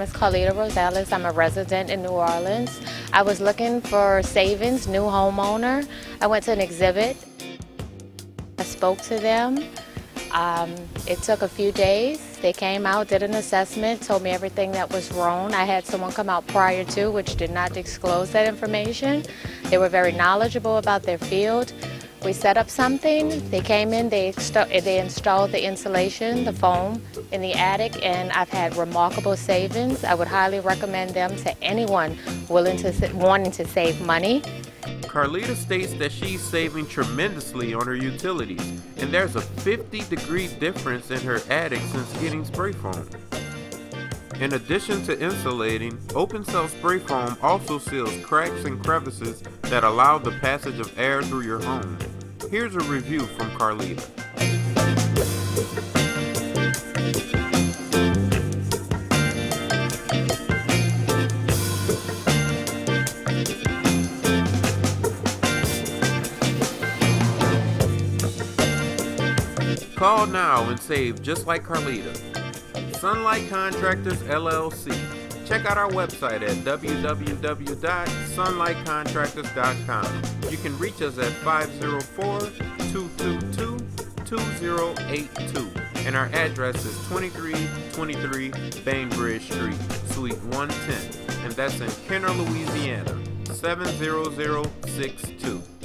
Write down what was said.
name is Carlita Rosales. I'm a resident in New Orleans. I was looking for savings, new homeowner. I went to an exhibit. I spoke to them. It took a few days. They came out, did an assessment, told me everything that was wrong. I had someone come out prior to, which did not disclose that information. They were very knowledgeable about their field. We set up something. They came in, they installed the insulation, the foam, in the attic, and I've had remarkable savings. I would highly recommend them to anyone wanting to save money. Carlita states that she's saving tremendously on her utilities, and there's a 50-degree difference in her attic since getting spray foam. In addition to insulating, Open Cell Spray Foam also seals cracks and crevices that allow the passage of air through your home. Here's a review from Carlita. Call now and save just like Carlita. Sunlight Contractors LLC. Check out our website at www.sunlightcontractors.com. You can reach us at 504-222-2082. And our address is 2323 Bainbridge Street, Suite 110. And that's in Kenner, Louisiana, 70062.